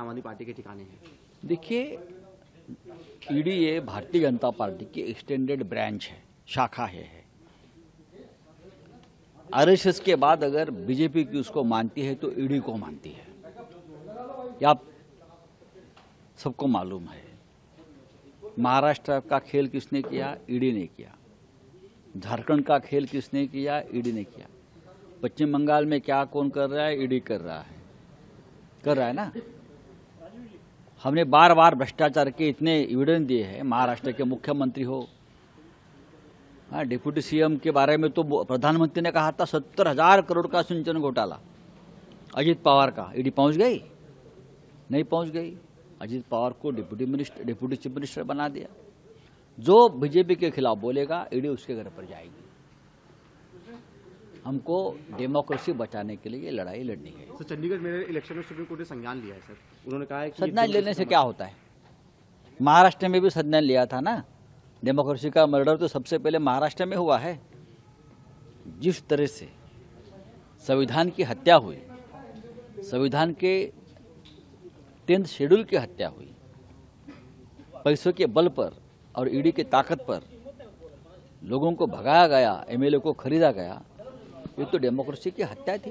आम आदमी पार्टी के ठिकाने हैं? देखिए, ईडी ये भारतीय जनता पार्टी की एक्सटेंडेड ब्रांच है, शाखा है। आरएसएस के बाद अगर बीजेपी की उसको मानती है तो ईडी को मानती है, या आप सबको मालूम है। महाराष्ट्र का खेल किसने किया? ईडी ने किया। झारखंड का खेल किसने किया? ईडी ने किया। पश्चिम बंगाल में क्या कौन कर रहा है? ईडी कर रहा है ना। हमने बार बार भ्रष्टाचार के इतने एविडेंस दिए हैं। महाराष्ट्र के मुख्यमंत्री हो, डिप्यूटी सीएम के बारे में तो प्रधानमंत्री ने कहा था 70,000 करोड़ का सिंचन घोटाला। अजीत पवार का ईडी पहुंच गई? नहीं पहुंच गई। अजीत पवार को डिप्यूटी चीफ मिनिस्टर बना दिया। जो बीजेपी के खिलाफ बोलेगा ईडी उसके घर पर जाएगी। हमको डेमोक्रेसी बचाने के लिए लड़ाई लड़नी है। सर, चंडीगढ़ में इलेक्शन में सुप्रीम कोर्ट ने संज्ञान लिया है। सर, उन्होंने कहा है कि संज्ञान लेने से क्या होता है? महाराष्ट्र में भी संज्ञान लिया था ना। डेमोक्रेसी का मर्डर तो सबसे पहले महाराष्ट्र में हुआ है। जिस तरह से संविधान की हत्या हुई, संविधान के 10th शेड्यूल की हत्या हुई, पैसों के बल पर और ईडी की ताकत पर लोगों को भगाया गया, एमएलए को खरीदा गया, ये तो डेमोक्रेसी की हत्या थी।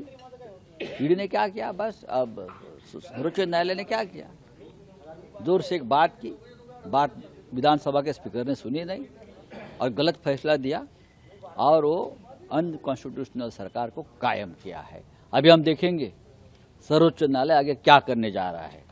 ईडी ने क्या किया? बस अब सर्वोच्च न्यायालय ने क्या किया? जोर से एक बात की, बात विधानसभा के स्पीकर ने सुनी नहीं और गलत फैसला दिया और वो अनकॉन्स्टिट्यूशनल सरकार को कायम किया है। अभी हम देखेंगे सर्वोच्च न्यायालय आगे क्या करने जा रहा है।